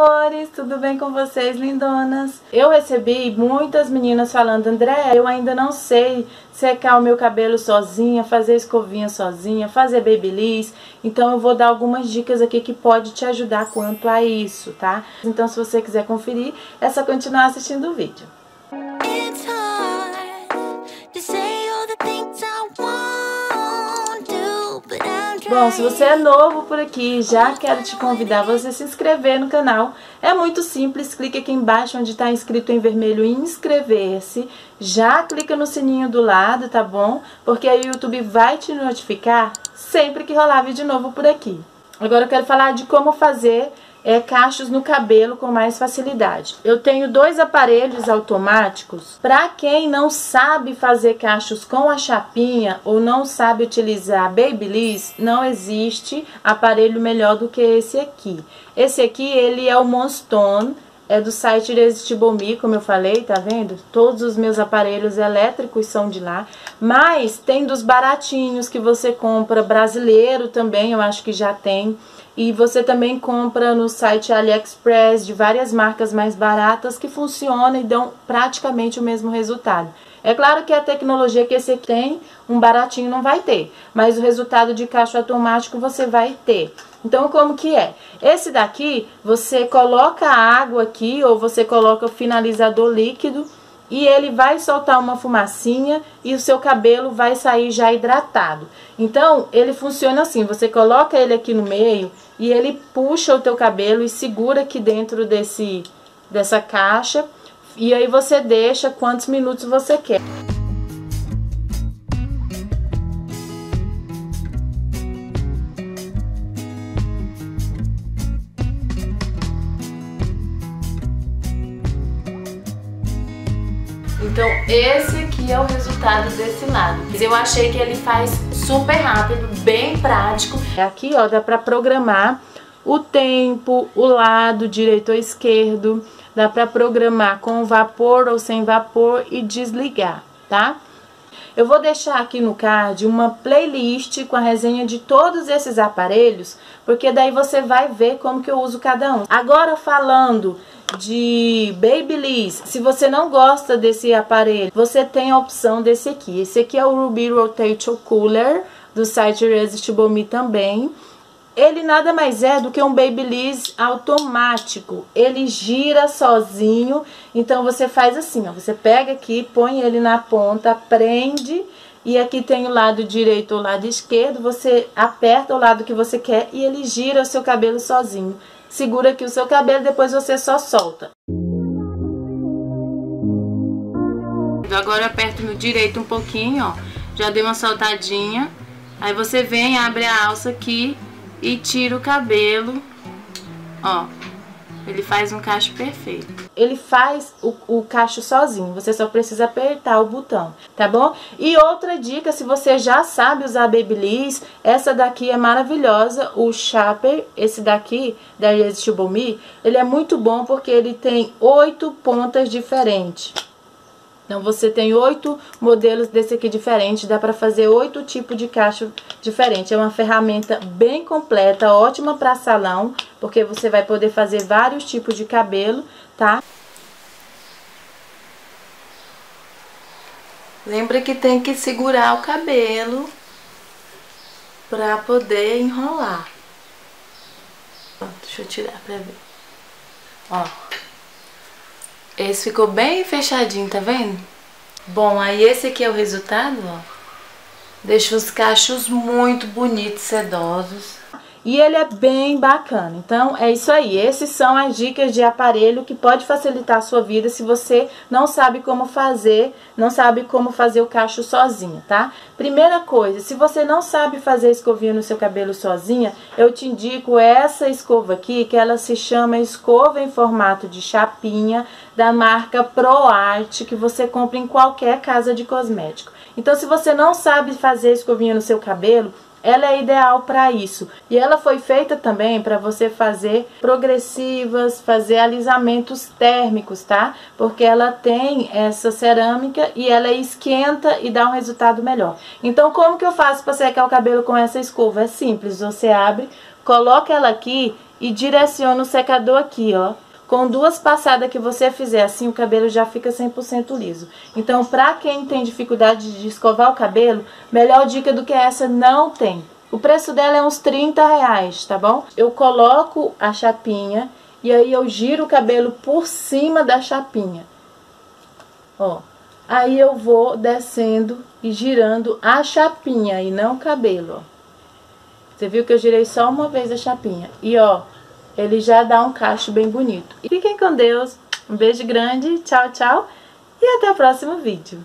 amores, tudo bem com vocês, lindonas? Eu recebi muitas meninas falando: André, eu ainda não sei secar o meu cabelo sozinha, fazer escovinha sozinha, fazer babyliss. Então eu vou dar algumas dicas aqui que pode te ajudar quanto a isso, tá? Então se você quiser conferir, é só continuar assistindo o vídeo. Bom, se você é novo por aqui, já quero te convidar a você se inscrever no canal. É muito simples, clique aqui embaixo onde está inscrito em vermelho em inscrever-se. Já clica no sininho do lado, tá bom? Porque aí o YouTube vai te notificar sempre que rolar vídeo novo por aqui. Agora eu quero falar de como fazer cachos no cabelo com mais facilidade. Eu tenho dois aparelhos automáticos. Para quem não sabe fazer cachos com a chapinha ou não sabe utilizar babyliss, não existe aparelho melhor do que esse aqui. Esse aqui, ele é o Monstone, é do site Resist Bomi, como eu falei, tá vendo? Todos os meus aparelhos elétricos são de lá, mas tem dos baratinhos que você compra, brasileiro também, eu acho que já tem. E você também compra no site AliExpress, de várias marcas mais baratas, que funcionam e dão praticamente o mesmo resultado. É claro que a tecnologia que esse aqui tem, um baratinho não vai ter, mas o resultado de cacho automático você vai ter. Então, como que é? Esse daqui, você coloca água aqui, ou você coloca o finalizador líquido, e ele vai soltar uma fumacinha e o seu cabelo vai sair já hidratado. Então, ele funciona assim, você coloca ele aqui no meio e ele puxa o teu cabelo e segura aqui dentro dessa caixa. E aí você deixa quantos minutos você quer. Então esse aqui é o resultado desse lado. Eu achei que ele faz super rápido, bem prático. Aqui, ó, dá pra programar o tempo, o lado direito ou esquerdo. Dá pra programar com vapor ou sem vapor e desligar, tá? Eu vou deixar aqui no card uma playlist com a resenha de todos esses aparelhos, porque daí você vai ver como que eu uso cada um. Agora falando de babyliss, se você não gosta desse aparelho, você tem a opção desse aqui. Esse aqui é o Ruby Rotator Cooler, do site Resist Bomi também. Ele nada mais é do que um babyliss automático, ele gira sozinho, então você faz assim, ó, você pega aqui, põe ele na ponta, prende, e aqui tem o lado direito ou o lado esquerdo, você aperta o lado que você quer e ele gira o seu cabelo sozinho. Segura aqui o seu cabelo, depois você só solta. Agora eu aperto no direito um pouquinho, ó, já dei uma soltadinha, aí você vem, abre a alça aqui, e tira o cabelo, ó, ele faz um cacho perfeito. Ele faz o cacho sozinho, você só precisa apertar o botão, tá bom? E outra dica, se você já sabe usar babyliss, essa daqui é maravilhosa, o Chaper, esse daqui, da Resist Bomi, ele é muito bom porque ele tem 8 pontas diferentes. Então você tem 8 modelos desse aqui diferente, dá para fazer 8 tipos de cacho diferente. É uma ferramenta bem completa, ótima para salão, porque você vai poder fazer vários tipos de cabelo, tá? Lembra que tem que segurar o cabelo para poder enrolar. Deixa eu tirar para ver. Ó. Esse ficou bem fechadinho, tá vendo? Bom, aí esse aqui é o resultado, ó. Deixa os cachos muito bonitos, sedosos. E ele é bem bacana. Então, é isso aí. Essas são as dicas de aparelho que pode facilitar a sua vida se você não sabe como fazer, o cacho sozinha, tá? Primeira coisa, se você não sabe fazer escovinha no seu cabelo sozinha, eu te indico essa escova aqui, que ela se chama escova em formato de chapinha, da marca ProArt, que você compra em qualquer casa de cosmético. Então, se você não sabe fazer escovinha no seu cabelo, ela é ideal para isso. E ela foi feita também para você fazer progressivas, fazer alisamentos térmicos, tá? Porque ela tem essa cerâmica e ela esquenta e dá um resultado melhor. Então, como que eu faço para secar o cabelo com essa escova? É simples, você abre, coloca ela aqui e direciona o secador aqui, ó. Com duas passadas que você fizer assim, o cabelo já fica 100% liso. Então, pra quem tem dificuldade de escovar o cabelo, melhor dica do que essa não tem. O preço dela é uns R$30, tá bom? Eu coloco a chapinha e aí eu giro o cabelo por cima da chapinha. Ó, aí eu vou descendo e girando a chapinha e não o cabelo, ó. Você viu que eu girei só uma vez a chapinha. E ó, ele já dá um cacho bem bonito. E fiquem com Deus, um beijo grande, tchau, tchau. E até o próximo vídeo.